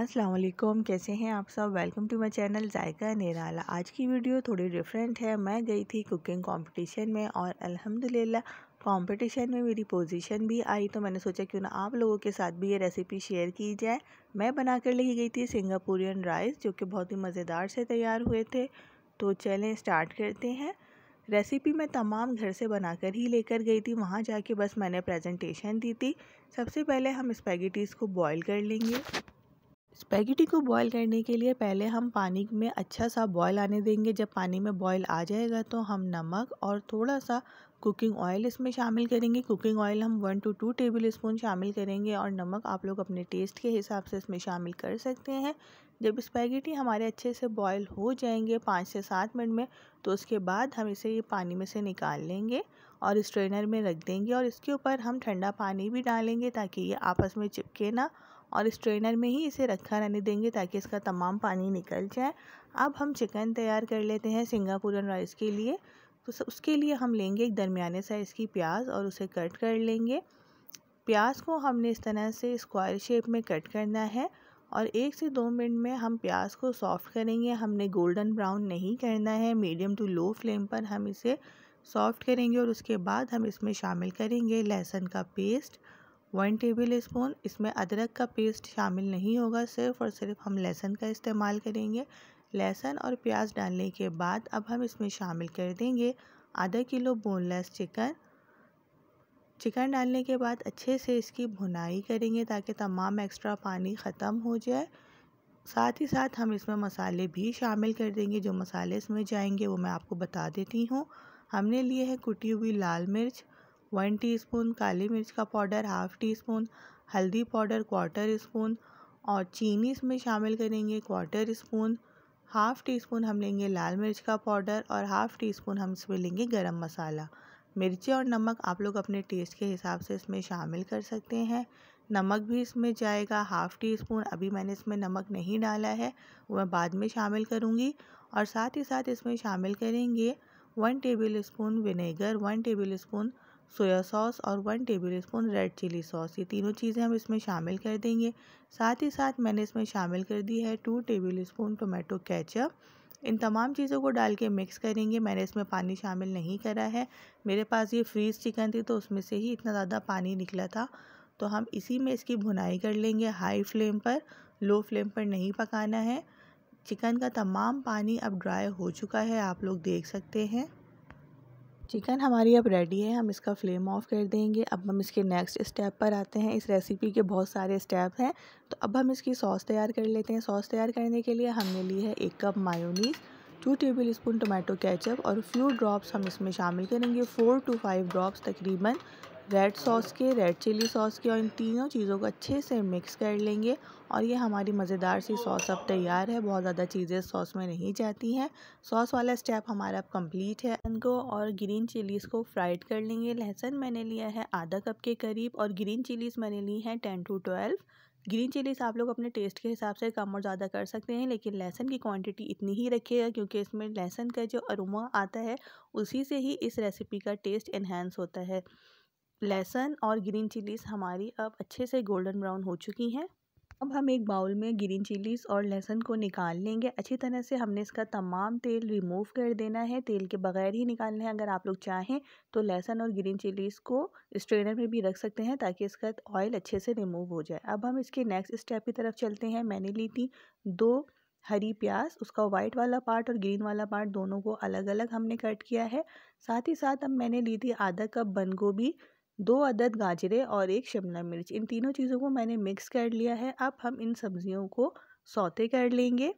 अस्सलाम वालेकुम, कैसे हैं आप सब। Welcome to my channel Zaika Nirala. आज की वीडियो थोड़ी डिफरेंट है। मैं गई थी कुकिंग कंपटीशन में और अल्हम्दुलिल्लाह कंपटीशन में मेरी पोजीशन भी आई, तो मैंने सोचा क्यों ना आप लोगों के साथ भी ये रेसिपी शेयर की जाए। मैं बना कर लेके गई थी सिंगापुरियन राइस, जो कि बहुत ही मज़ेदार से तैयार हुए थे। तो चलें स्टार्ट करते हैं। रेसिपी मैं तमाम घर से बनाकर ही लेकर गई थी, वहाँ जाके बस मैंने प्रेजेंटेशन दी थी। सबसे पहले हम स्पैगेटीज़ को बॉयल कर लेंगे। स्पैगेटी को बॉयल करने के लिए पहले हम पानी में अच्छा सा बॉयल आने देंगे। जब पानी में बॉयल आ जाएगा तो हम नमक और थोड़ा सा कुकिंग ऑयल इसमें शामिल करेंगे। कुकिंग ऑयल हम 1 से 2 टेबल स्पून शामिल करेंगे और नमक आप लोग अपने टेस्ट के हिसाब से इसमें शामिल कर सकते हैं। जब स्पैगेटी हमारे अच्छे से बॉयल हो जाएंगे 5 से 7 मिनट में, तो उसके बाद हम इसे ये पानी में से निकाल लेंगे और स्ट्रेनर में रख देंगे। और इसके ऊपर हम ठंडा पानी भी डालेंगे ताकि ये आपस में चिपके ना, और स्ट्रेनर में ही इसे रखा रहने देंगे ताकि इसका तमाम पानी निकल जाए। अब हम चिकन तैयार कर लेते हैं सिंगापुरन राइस के लिए। तो उसके लिए हम लेंगे एक दरमियाने साइज़ की प्याज और उसे कट कर लेंगे। प्याज को हमने इस तरह से स्क्वायर शेप में कट करना है और 1 से 2 मिनट में हम प्याज को सॉफ़्ट करेंगे। हमने गोल्डन ब्राउन नहीं करना है, मीडियम टू लो फ्लेम पर हम इसे सॉफ़्ट करेंगे। और उसके बाद हम इसमें शामिल करेंगे लहसुन का पेस्ट 1 टेबल स्पून। इसमें अदरक का पेस्ट शामिल नहीं होगा, सिर्फ और सिर्फ हम लहसुन का इस्तेमाल करेंगे। लहसुन और प्याज डालने के बाद अब हम इसमें शामिल कर देंगे आधा किलो बोनलेस चिकन। चिकन डालने के बाद अच्छे से इसकी भुनाई करेंगे ताकि तमाम एक्स्ट्रा पानी ख़त्म हो जाए। साथ ही साथ हम इसमें मसाले भी शामिल कर देंगे। जो मसाले इसमें जाएंगे वो मैं आपको बता देती हूँ। हमने लिए है कुटी हुई लाल मिर्च 1 टीस्पून, काली मिर्च का पाउडर 1/2 टीस्पून, हल्दी पाउडर 1/4 स्पून, और चीनी इसमें शामिल करेंगे 1/4 स्पून। 1/2 टीस्पून हम लेंगे लाल मिर्च का पाउडर और 1/2 टीस्पून हम इसमें लेंगे गरम मसाला। मिर्ची और नमक आप लोग अपने टेस्ट के हिसाब से इसमें शामिल कर सकते हैं। नमक भी इसमें जाएगा 1/2 टीस्पून। अभी मैंने इसमें नमक नहीं डाला है, वो मैं बाद में शामिल करूँगी। और साथ ही साथ इसमें शामिल करेंगे 1 tablespoon vinegar, 1 tablespoon soya sauce और 1 tablespoon red chilli sauce. ये तीनों चीज़ें हम इसमें शामिल कर देंगे। साथ ही साथ मैंने इसमें शामिल कर दी है 2 टेबल स्पून टोमेटो केचप। इन तमाम चीज़ों को डाल के मिक्स करेंगे। मैंने इसमें पानी शामिल नहीं करा है, मेरे पास ये फ्रीज़ चिकन थी तो उसमें से ही इतना ज़्यादा पानी निकला था। तो हम इसी में इसकी भुनाई कर लेंगे हाई फ्लेम पर, लो फ्लेम पर नहीं पकाना है। चिकन का तमाम पानी अब ड्राई हो चुका है, आप लोग देख सकते हैं। चिकन हमारी अब रेडी है, हम इसका फ्लेम ऑफ कर देंगे। अब हम इसके नेक्स्ट स्टेप पर आते हैं। इस रेसिपी के बहुत सारे स्टेप हैं, तो अब हम इसकी सॉस तैयार कर लेते हैं। सॉस तैयार करने के लिए हमने ली है 1 cup mayonnaise, 2 tablespoon tomato ketchup और फ्यू ड्रॉप्स हम इसमें शामिल करेंगे 4 से 5 ड्रॉप्स तकरीबन रेड सॉस के, रेड चिली सॉस के। और इन तीनों चीज़ों को अच्छे से मिक्स कर लेंगे और ये हमारी मज़ेदार सी सॉस अब तैयार है। बहुत ज़्यादा चीज़ें सॉस में नहीं जाती हैं। सॉस वाला स्टेप हमारा अब कंप्लीट है। इनको और ग्रीन चिलीज़ को फ्राइड कर लेंगे। लहसुन मैंने लिया है आधा कप के करीब और ग्रीन चिलीज़ मैंने ली हैं 10 से 12। ग्रीन चिलीज़ आप लोग अपने टेस्ट के हिसाब से कम और ज़्यादा कर सकते हैं, लेकिन लहसुन की क्वांटिटी इतनी ही रखिएगा क्योंकि इसमें लहसुन का जो अरोमा आता है उसी से ही इस रेसिपी का टेस्ट इन्हेंस होता है। लहसुन और ग्रीन चिलीज़ हमारी अब अच्छे से गोल्डन ब्राउन हो चुकी हैं। अब हम एक बाउल में ग्रीन चिलीज़ और लहसुन को निकाल लेंगे। अच्छी तरह से हमने इसका तमाम तेल रिमूव कर देना है, तेल के बगैर ही निकालना है। अगर आप लोग चाहें तो लहसुन और ग्रीन चिलीज़ को स्ट्रेनर में भी रख सकते हैं ताकि इसका ऑयल अच्छे से रिमूव हो जाए। अब हम इसके नेक्स्ट स्टेप की तरफ चलते हैं। मैंने ली थी 2 हरी प्याज, उसका वाइट वाला पार्ट और ग्रीन वाला पार्ट दोनों को अलग अलग हमने कट किया है। साथ ही साथ अब मैंने ली थी आधा कप बंद गोभी, 2 अदद गाजरे और 1 शिमला मिर्च। इन तीनों चीज़ों को मैंने मिक्स कर लिया है। अब हम इन सब्जियों को सौते कर लेंगे।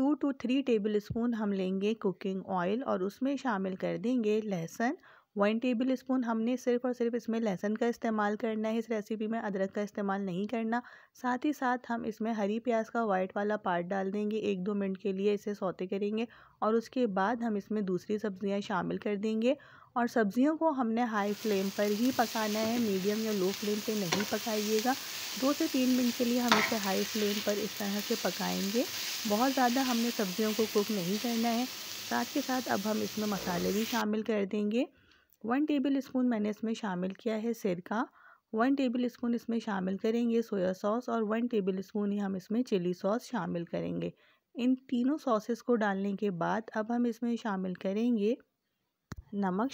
2 से 3 टेबलस्पून हम लेंगे कुकिंग ऑयल और उसमें शामिल कर देंगे लहसुन 1 टेबलस्पून। हमने सिर्फ और सिर्फ इसमें लहसुन का इस्तेमाल करना है, इस रेसिपी में अदरक का इस्तेमाल नहीं करना। साथ ही साथ हम इसमें हरी प्याज का वाइट वाला पार्ट डाल देंगे। 1-2 मिनट के लिए इसे सौते करेंगे और उसके बाद हम इसमें दूसरी सब्जियां शामिल कर देंगे। और सब्जियों को हमने हाई फ्लेम पर ही पकाना है, मीडियम या लो फ्लेम पे नहीं पकाइएगा। 2 से 3 मिनट के लिए हम इसे हाई फ्लेम पर इस तरह से पकाएंगे। बहुत ज़्यादा हमने सब्जियों को कुक नहीं करना है। साथ के साथ अब हम इसमें मसाले भी शामिल कर देंगे। 1 टेबल स्पून मैंने इसमें शामिल किया है सिरका 1 टेबलस्पून इसमें शामिल करेंगे सोया सॉस और 1 टेबलस्पून ही हम इसमें चिली सॉस शामिल करेंगे। इन तीनों सॉसेस को डालने के बाद अब हम इसमें शामिल करेंगे नमक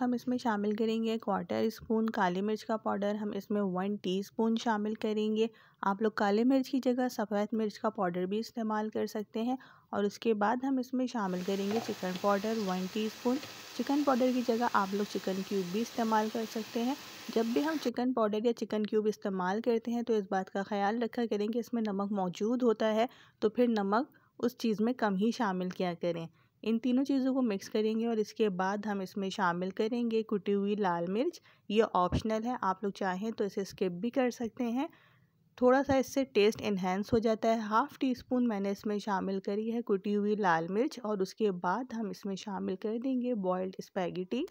हम इसमें शामिल करेंगे 1/4 स्पून काली मिर्च का पाउडर, हम इसमें 1 टीस्पून शामिल करेंगे। आप लोग काली मिर्च की जगह सफ़ेद मिर्च का पाउडर भी इस्तेमाल कर सकते हैं। और उसके बाद हम इसमें शामिल करेंगे chicken powder 1 teaspoon. Chicken powder की जगह आप लोग चिकन क्यूब भी इस्तेमाल कर सकते हैं। जब भी हम चिकन पाउडर या चिकन क्यूब इस्तेमाल करते हैं तो इस बात का ख्याल रखा करें कि इसमें नमक मौजूद होता है, तो फिर नमक उस चीज़ में कम ही शामिल किया करें। इन तीनों चीज़ों को मिक्स करेंगे और इसके बाद हम इसमें शामिल करेंगे कुटी हुई लाल मिर्च। ये ऑप्शनल है, आप लोग चाहें तो इसे स्किप भी कर सकते हैं, थोड़ा सा इससे टेस्ट इन्हेंस हो जाता है। 1/2 टीस्पून मैंने इसमें शामिल करी है कुटी हुई लाल मिर्च। और उसके बाद हम इसमें शामिल कर देंगे बॉइल्ड स्पैगेटी।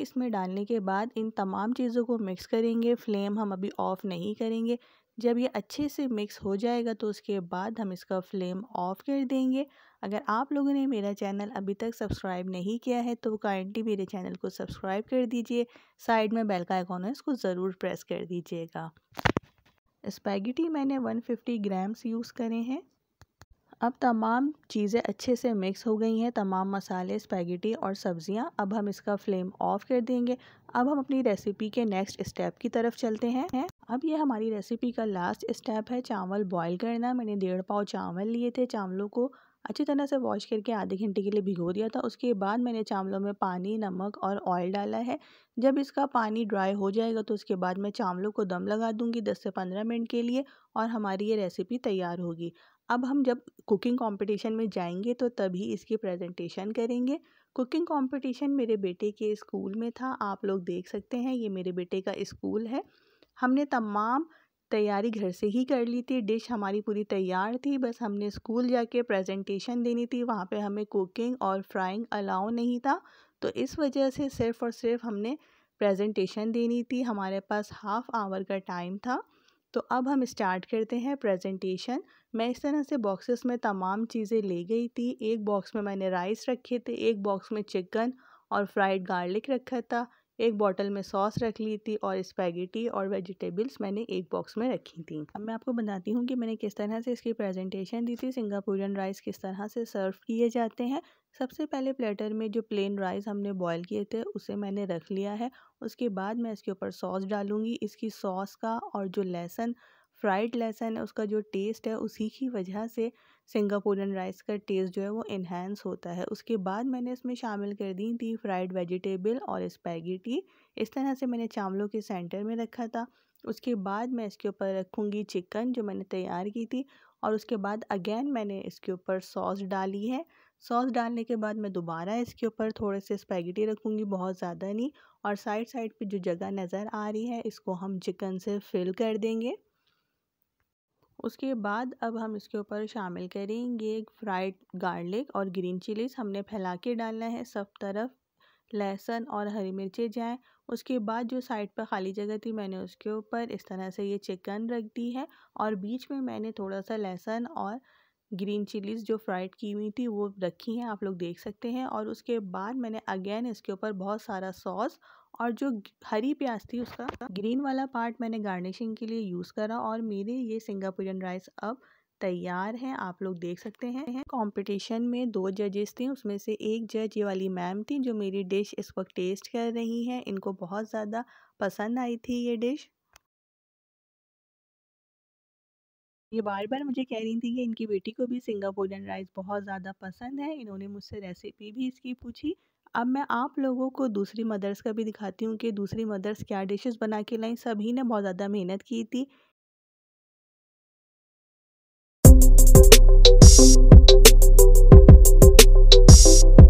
इसमें डालने के बाद इन तमाम चीज़ों को मिक्स करेंगे। फ्लेम हम अभी ऑफ़ नहीं करेंगे, जब ये अच्छे से मिक्स हो जाएगा तो उसके बाद हम इसका फ्लेम ऑफ कर देंगे। अगर आप लोगों ने मेरा चैनल अभी तक सब्सक्राइब नहीं किया है तो काइंडली मेरे चैनल को सब्सक्राइब कर दीजिए। साइड में बेल का आइकॉन है, इसको ज़रूर प्रेस कर दीजिएगा। स्पैगेटी मैंने 150 ग्राम्स यूज़ करे हैं। अब तमाम चीज़ें अच्छे से मिक्स हो गई हैं, तमाम मसाले, स्पैगेटी और सब्ज़ियाँ। अब हम इसका फ्लेम ऑफ कर देंगे। अब हम अपनी रेसिपी के नेक्स्ट स्टेप की तरफ चलते हैं। अब ये हमारी रेसिपी का लास्ट स्टेप है, चावल बॉईल करना। मैंने 1.5 पाव चावल लिए थे। चावलों को अच्छी तरह से वॉश करके आधे घंटे के लिए भिगो दिया था। उसके बाद मैंने चावलों में पानी, नमक और ऑयल डाला है। जब इसका पानी ड्राई हो जाएगा तो उसके बाद मैं चावलों को दम लगा दूंगी 10 से 15 मिनट के लिए और हमारी ये रेसिपी तैयार होगी। अब हम जब कुकिंग कंपटीशन में जाएंगे तो तभी इसकी प्रेजेंटेशन करेंगे। कुकिंग कंपटीशन मेरे बेटे के स्कूल में था, आप लोग देख सकते हैं ये मेरे बेटे का स्कूल है। हमने तमाम तैयारी घर से ही कर ली थी, डिश हमारी पूरी तैयार थी, बस हमने स्कूल जाके प्रेजेंटेशन देनी थी। वहाँ पे हमें कुकिंग और फ्राइंग अलाउ नहीं था, तो इस वजह से सिर्फ़ और सिर्फ हमने प्रेजेंटेशन देनी थी। हमारे पास 1/2 आवर का टाइम था। तो अब हम स्टार्ट करते हैं प्रेजेंटेशन। मैं इस तरह से बॉक्सेस में तमाम चीज़ें ले गई थी। एक बॉक्स में मैंने राइस रखे थे, एक बॉक्स में चिकन और फ्राइड गार्लिक रखा था, एक बॉटल में सॉस रख ली थी और स्पैगेटी और वेजिटेबल्स मैंने एक बॉक्स में रखी थी। अब मैं आपको बताती हूँ कि मैंने किस तरह से इसकी प्रेजेंटेशन दी थी। सिंगापुरियन राइस किस तरह से सर्व किए जाते हैं। सबसे पहले प्लेटर में जो प्लेन राइस हमने बॉईल किए थे उसे मैंने रख लिया है। उसके बाद मैं इसके ऊपर सॉस डालूँगी। इसकी सॉस का और जो लहसुन, फ्राइड लहसुन है, उसका जो टेस्ट है उसी की वजह से सिंगापुरियन राइस का टेस्ट जो है वो इन्हेंस होता है। उसके बाद मैंने इसमें शामिल कर दी थी फ्राइड वेजिटेबल और स्पैगेटी। इस तरह से मैंने चावलों के सेंटर में रखा था। उसके बाद मैं इसके ऊपर रखूँगी चिकन जो मैंने तैयार की थी और उसके बाद अगेन मैंने इसके ऊपर सॉस डाली है। सॉस डालने के बाद मैं दोबारा इसके ऊपर थोड़े से स्पैगेटी रखूँगी, बहुत ज़्यादा नहीं, और साइड साइड पे जो जगह नज़र आ रही है इसको हम चिकन से फिल कर देंगे। उसके बाद अब हम इसके ऊपर शामिल करेंगे फ्राइड गार्लिक और ग्रीन चिलीज़। हमने फैला के डालना है, सब तरफ लहसुन और हरी मिर्चें जाएँ। उसके बाद जो साइड पर खाली जगह थी मैंने उसके ऊपर इस तरह से ये चिकन रख दी है और बीच में मैंने थोड़ा सा लहसुन और ग्रीन चिलीज़ जो फ्राइड की हुई थी वो रखी हैं, आप लोग देख सकते हैं। और उसके बाद मैंने अगेन इसके ऊपर बहुत सारा सॉस और जो हरी प्याज थी उसका ग्रीन वाला पार्ट मैंने गार्निशिंग के लिए यूज़ करा। और मेरे ये सिंगापुरियन राइस अब तैयार है, आप लोग देख सकते हैं। कंपटीशन में 2 जजेस थे, उसमें से एक जज ये वाली मैम थी जो मेरी डिश इस वक्त टेस्ट कर रही हैं। इनको बहुत ज़्यादा पसंद आई थी ये डिश। ये बार बार मुझे कह रही थी कि इनकी बेटी को भी सिंगापुरियन राइस बहुत ज़्यादा पसंद है। इन्होंने मुझसे रेसिपी भी इसकी पूछी। अब मैं आप लोगों को दूसरी मदर्स का भी दिखाती हूँ कि दूसरी मदर्स क्या डिशेस बना के लाई। सभी ने बहुत ज़्यादा मेहनत की थी।